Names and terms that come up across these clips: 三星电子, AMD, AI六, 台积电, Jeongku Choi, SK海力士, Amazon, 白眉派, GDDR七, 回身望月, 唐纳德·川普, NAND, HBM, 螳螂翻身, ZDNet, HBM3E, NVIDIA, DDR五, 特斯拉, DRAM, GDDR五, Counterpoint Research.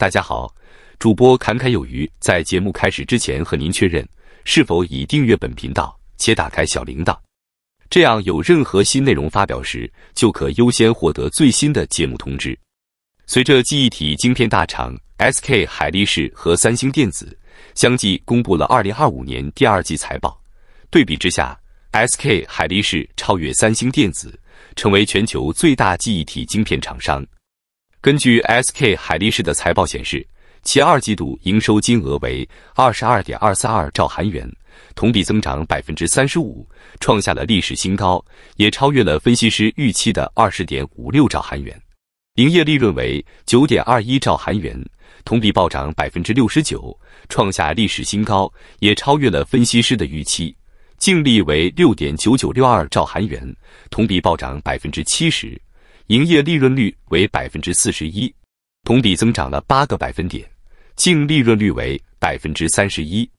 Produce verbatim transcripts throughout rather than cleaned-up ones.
大家好，主播侃侃有余。在节目开始之前，和您确认是否已订阅本频道且打开小铃铛，这样有任何新内容发表时，就可优先获得最新的节目通知。随着记忆体晶片大厂 S K 海力士和三星电子相继公布了二零二五年第二季财报，对比之下 ，S K 海力士超越三星电子，成为全球最大记忆体晶片厂商。 根据 S K 海力士的财报显示，其二季度营收金额为 二十二点二三二兆韩元，同比增长 百分之三十五， 创下了历史新高，也超越了分析师预期的 二十点五六兆韩元。营业利润为 九点二一兆韩元，同比暴涨 百分之六十九， 创下历史新高，也超越了分析师的预期。净利为 六点九九六二兆韩元，同比暴涨 百分之七十。 营业利润率为 百分之四十一， 同比增长了八个百分点，净利润率为 百分之三十一。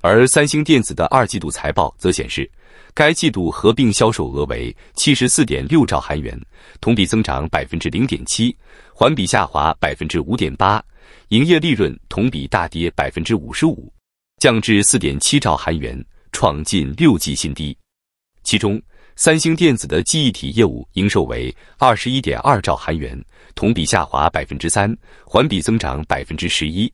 而三星电子的二季度财报则显示，该季度合并销售额为 七十四点六兆韩元，同比增长 百分之零点七， 环比下滑 百分之五点八， 营业利润同比大跌 百分之五十五， 降至 四点七兆韩元，创近六季新低。其中， 三星电子的记忆体业务营收为 二十一点二兆韩元，同比下滑 百分之三， 环比增长 百分之十一。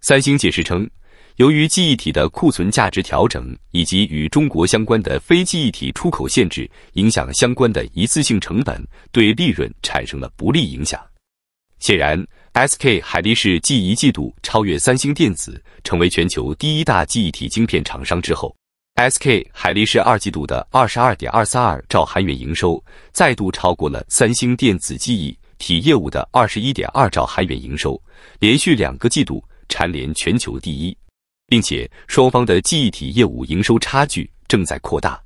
三星解释称，由于记忆体的库存价值调整以及与中国相关的非记忆体出口限制影响相关的一次性成本，对利润产生了不利影响。显然 ，S K 海力士继一季度超越三星电子，成为全球第一大记忆体晶片厂商之后， S K 海力士二季度的 二十二点二三二兆韩元营收再度超过了三星电子记忆体业务的 二十一点二兆韩元营收，连续两个季度蝉联全球第一，并且双方的记忆体业务营收差距正在扩大。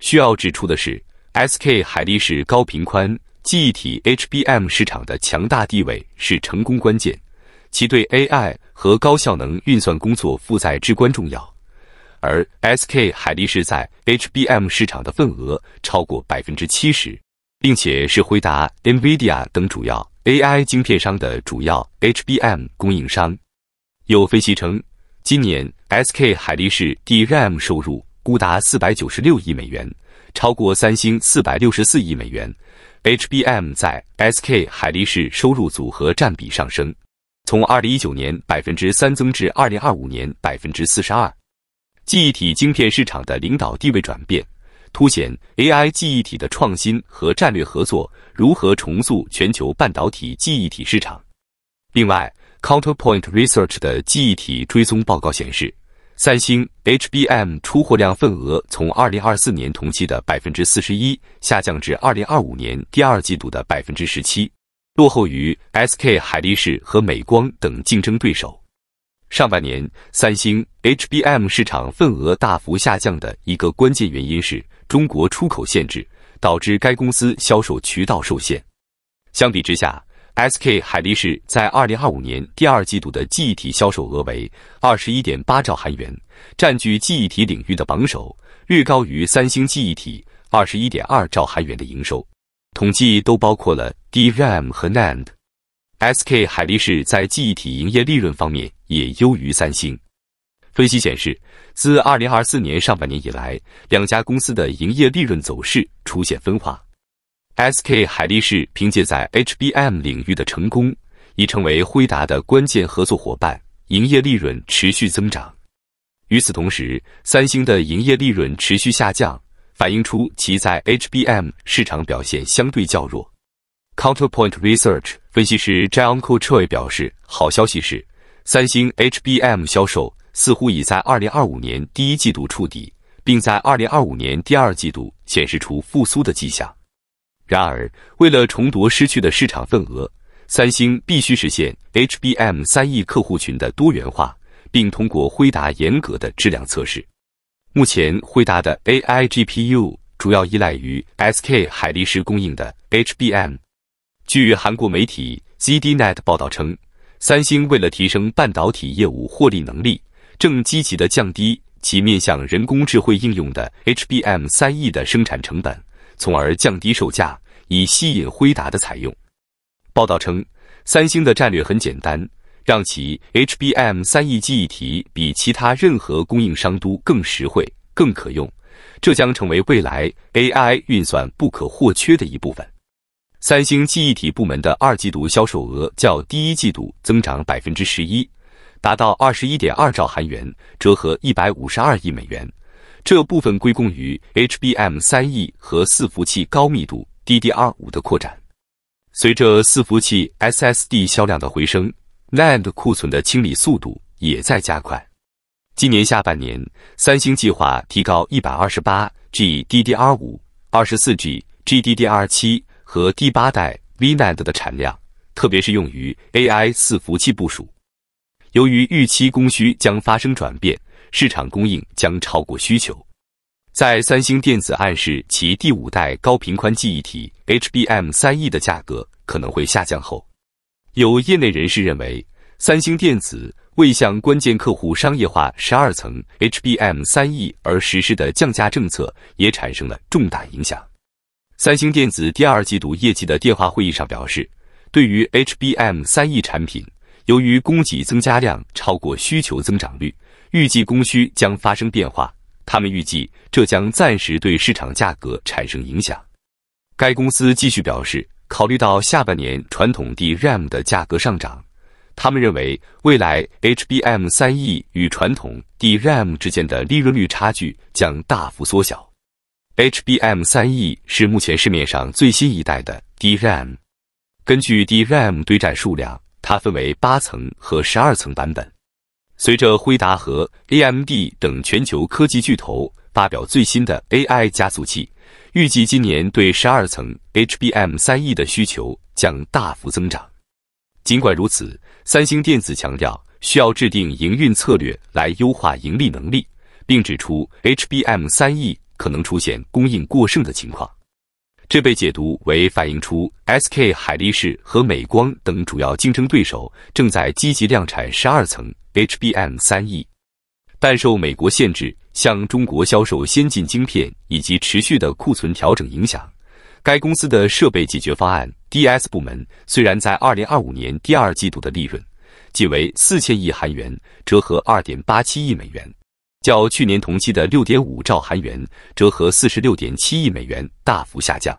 需要指出的是 ，S K 海力士高频宽记忆体 H B M 市场的强大地位是成功关键，其对 A I 和高效能运算工作负载至关重要。 而 S K 海力士在 H B M 市场的份额超过 百分之七十， 并且是辉达、NVIDIA 等主要 A I 晶片商的主要 H B M 供应商。有分析称，今年 S K 海力士 D RAM 收入估达四百九十六亿美元，超过三星四百六十四亿美元。 H B M 在 S K 海力士收入组合占比上升，从二零一九年 百分之三 增至二零二五年 百分之四十二。 记忆体晶片市场的领导地位转变，凸显 A I 记忆体的创新和战略合作如何重塑全球半导体记忆体市场。另外 ，Counterpoint Research 的记忆体追踪报告显示，三星 H B M 出货量份额从二零二四年同期的 百分之四十一 下降至二零二五年第二季度的 百分之十七， 落后于 S K 海力士和美光等竞争对手。 上半年，三星 H B M 市场份额大幅下降的一个关键原因是中国出口限制，导致该公司销售渠道受限。相比之下 ，S K 海力士在二零二五年第二季度的记忆体销售额为 二十一点八兆韩元，占据记忆体领域的榜首，略高于三星记忆体 二十一点二兆韩元的营收。统计都包括了 D RAM 和 N A N D。 S K 海力士在记忆体营业利润方面也优于三星。分析显示，自二零二四年上半年以来，两家公司的营业利润走势出现分化。S K 海力士凭借在 H B M 领域的成功，已成为辉达的关键合作伙伴，营业利润持续增长。与此同时，三星的营业利润持续下降，反映出其在 H B M 市场表现相对较弱。 Counterpoint Research 分析师 Jeongku Choi 表示，好消息是，三星 H B M 销售似乎已在二零二五年第一季度触底，并在二零二五年第二季度显示出复苏的迹象。然而，为了重夺失去的市场份额，三星必须实现 H B M 三亿客户群的多元化，并通过辉达严格的质量测试。目前，辉达的 A I G P U 主要依赖于 S K 海力士供应的 H B M。 据韩国媒体 Z D Net 报道称，三星为了提升半导体业务获利能力，正积极地降低其面向人工智慧应用的 H B M 三亿 的生产成本，从而降低售价，以吸引辉达的采用。报道称，三星的战略很简单，让其 H B M 三 E 记忆体比其他任何供应商都更实惠、更可用，这将成为未来 A I 运算不可或缺的一部分。三星记忆体部门的二季度销售额较第一季度增长 百分之十一， 达到 二十一点二兆韩元，折合一百五十二亿美元。 这部分归功于 H B M 三 E 和伺服器高密度 D D R 五 的扩展。随着伺服器 S S D 销量的回升 ，N A N D 库存的清理速度也在加快。今年下半年，三星计划提高 一百二十八 G D D R 五、二十四 G G D D R 七 和第八代 V N A N D 的产量，特别是用于 A I 伺服器部署。由于预期供需将发生转变， 市场供应将超过需求，在三星电子暗示其第五代高频宽记忆体 H B M 三 E 的价格可能会下降后，有业内人士认为，三星电子为向关键客户商业化十二层 H B M 三 E 而实施的降价政策也产生了重大影响。三星电子第二季度业绩的电话会议上表示，对于 H B M 三 E 产品，由于供给增加量超过需求增长率， 预计供需将发生变化，他们预计这将暂时对市场价格产生影响。该公司继续表示，考虑到下半年传统 D RAM 的价格上涨，他们认为未来 H B M 三 E 与传统 D RAM 之间的利润率差距将大幅缩小。H B M 三 E 是目前市面上最新一代的 D RAM。根据 D RAM 堆栈数量，它分为八层和十二层版本。 随着辉达和 A M D 等全球科技巨头发表最新的 A I 加速器，预计今年对十二层 H B M 三 E 的需求将大幅增长。尽管如此，三星电子强调需要制定营运策略来优化盈利能力，并指出 H B M 三 E 可能出现供应过剩的情况。这被解读为反映出 S K 海力士和美光等主要竞争对手正在积极量产十二层 H B M 三 E， 但受美国限制、向中国销售先进晶片以及持续的库存调整影响，该公司的设备解决方案 D S 部门虽然在二零二五年第二季度的利润仅为 四千亿韩元，折合 二点八七亿美元，较去年同期的 六点五兆韩元，折合 四十六点七亿美元大幅下降。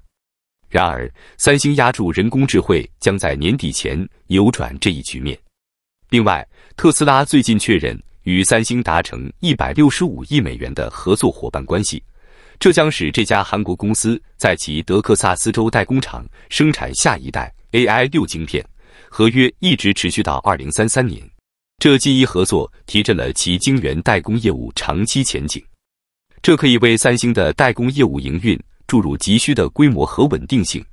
然而，三星押注人工智慧将在年底前扭转这一局面。 另外，特斯拉最近确认与三星达成一百六十五亿美元的合作伙伴关系，这将使这家韩国公司在其德克萨斯州代工厂生产下一代 A I 六 晶片，合约一直持续到二零三三年。这近一合作提振了其晶圆代工业务长期前景，这可以为三星的代工业务营运注入急需的规模和稳定性。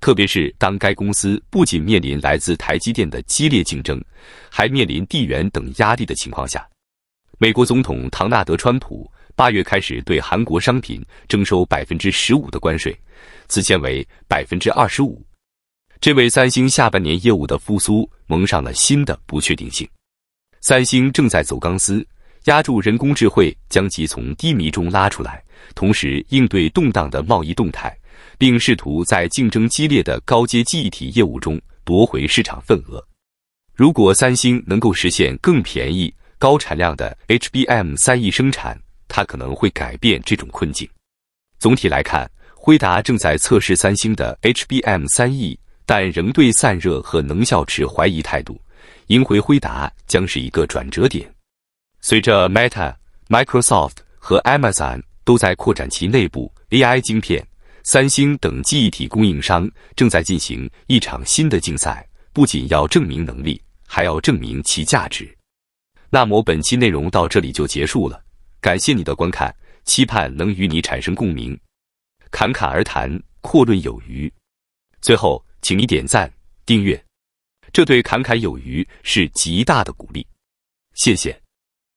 特别是当该公司不仅面临来自台积电的激烈竞争，还面临地缘等压力的情况下，美国总统唐纳德·川普八月开始对韩国商品征收 百分之十五 的关税，此前为 百分之二十五。这为三星下半年业务的复苏蒙上了新的不确定性。三星正在走钢丝，压住人工智慧将其从低迷中拉出来，同时应对动荡的贸易动态， 并试图在竞争激烈的高阶记忆体业务中夺回市场份额。如果三星能够实现更便宜、高产量的 H B M 三 E 生产，它可能会改变这种困境。总体来看，辉达正在测试三星的 H B M 三 E， 但仍对散热和能效持怀疑态度。赢回辉达将是一个转折点。随着 Meta、Microsoft 和 Amazon 都在扩展其内部 A I 晶片， 三星等记忆体供应商正在进行一场新的竞赛，不仅要证明能力，还要证明其价值。那么本期内容到这里就结束了，感谢你的观看，期盼能与你产生共鸣。侃侃而谈，阔论有余。最后，请你点赞、订阅，这对侃侃有余是极大的鼓励。谢谢。